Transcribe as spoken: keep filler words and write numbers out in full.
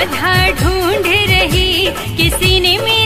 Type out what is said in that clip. राधा ढूंढ रही किसी ने।